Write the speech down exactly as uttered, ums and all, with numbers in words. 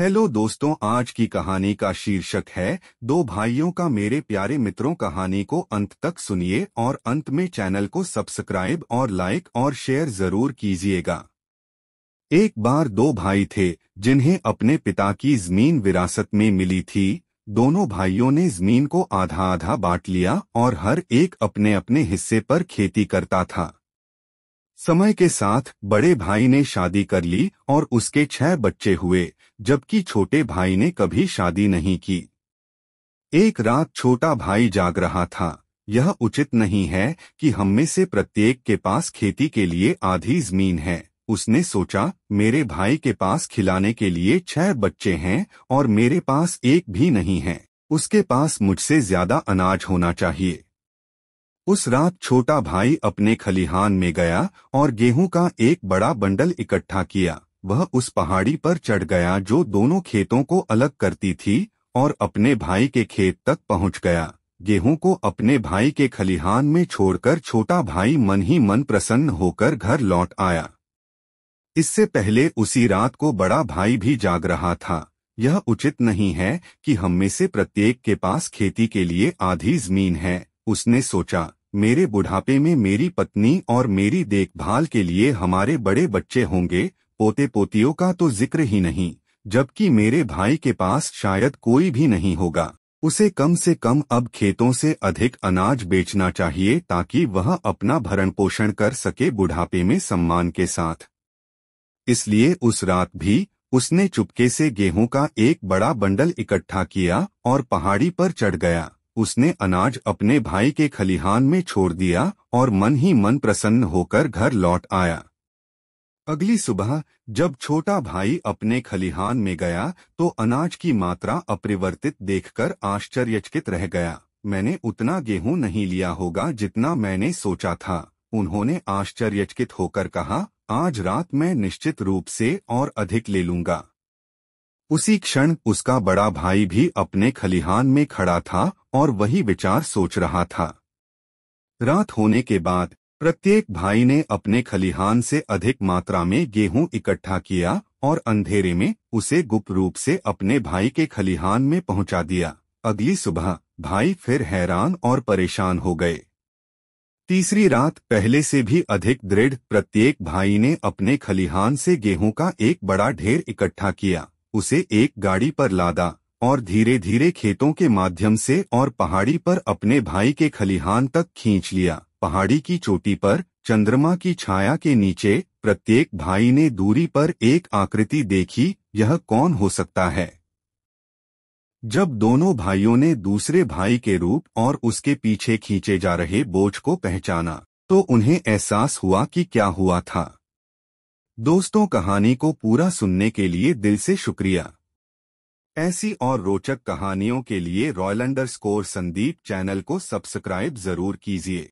Hello दोस्तों, आज की कहानी का शीर्षक है दो भाइयों का। मेरे प्यारे मित्रों, कहानी को अंत तक सुनिए और अंत में चैनल को सब्सक्राइब और लाइक और शेयर जरूर कीजिएगा। एक बार दो भाई थे जिन्हें अपने पिता की जमीन विरासत में मिली थी। दोनों भाइयों ने जमीन को आधा आधा बांट लिया और हर एक अपने अपने हिस्से पर खेती करता था। समय के साथ बड़े भाई ने शादी कर ली और उसके छह बच्चे हुए, जबकि छोटे भाई ने कभी शादी नहीं की। एक रात छोटा भाई जाग रहा था। यह उचित नहीं है कि हम में से प्रत्येक के पास खेती के लिए आधी जमीन है। उसने सोचा, मेरे भाई के पास खिलाने के लिए छह बच्चे हैं और मेरे पास एक भी नहीं है। उसके पास मुझसे ज्यादा अनाज होना चाहिए। उस रात छोटा भाई अपने खलिहान में गया और गेहूं का एक बड़ा बंडल इकट्ठा किया। वह उस पहाड़ी पर चढ़ गया जो दोनों खेतों को अलग करती थी और अपने भाई के खेत तक पहुंच गया। गेहूं को अपने भाई के खलिहान में छोड़कर छोटा भाई मन ही मन प्रसन्न होकर घर लौट आया। इससे पहले उसी रात को बड़ा भाई भी जाग रहा था। यह उचित नहीं है कि हम में से प्रत्येक के पास खेती के लिए आधी जमीन है। उसने सोचा, मेरे बुढ़ापे में मेरी पत्नी और मेरी देखभाल के लिए हमारे बड़े बच्चे होंगे, पोते पोतियों का तो जिक्र ही नहीं, जबकि मेरे भाई के पास शायद कोई भी नहीं होगा। उसे कम से कम अब खेतों से अधिक अनाज बेचना चाहिए ताकि वह अपना भरण पोषण कर सके, बुढ़ापे में सम्मान के साथ। इसलिए उस रात भी उसने चुपके से गेहूं का एक बड़ा बंडल इकट्ठा किया और पहाड़ी पर चढ़ गया। उसने अनाज अपने भाई के खलिहान में छोड़ दिया और मन ही मन प्रसन्न होकर घर लौट आया। अगली सुबह जब छोटा भाई अपने खलिहान में गया तो अनाज की मात्रा अपरिवर्तित देखकर आश्चर्यचकित रह गया। मैंने उतना गेहूं नहीं लिया होगा जितना मैंने सोचा था, उन्होंने आश्चर्यचकित होकर कहा। आज रात मैं निश्चित रूप से और अधिक ले लूंगा। उसी क्षण उसका बड़ा भाई भी अपने खलिहान में खड़ा था और वही विचार सोच रहा था। रात होने के बाद प्रत्येक भाई ने अपने खलिहान से अधिक मात्रा में गेहूं इकट्ठा किया और अंधेरे में उसे गुप्त रूप से अपने भाई के खलिहान में पहुंचा दिया। अगली सुबह भाई फिर हैरान और परेशान हो गए। तीसरी रात पहले से भी अधिक दृढ़ प्रत्येक भाई ने अपने खलिहान से गेहूं का एक बड़ा ढेर इकट्ठा किया, उसे एक गाड़ी पर लादा और धीरे धीरे खेतों के माध्यम से और पहाड़ी पर अपने भाई के खलिहान तक खींच लिया। पहाड़ी की चोटी पर चंद्रमा की छाया के नीचे प्रत्येक भाई ने दूरी पर एक आकृति देखी। यह कौन हो सकता है? जब दोनों भाइयों ने दूसरे भाई के रूप और उसके पीछे खींचे जा रहे बोझ को पहचाना तो उन्हें एहसास हुआ कि क्या हुआ था। दोस्तों, कहानी को पूरा सुनने के लिए दिल से शुक्रिया। ऐसी और रोचक कहानियों के लिए रॉयल अंडरस्कोर संदीप चैनल को सब्सक्राइब जरूर कीजिए।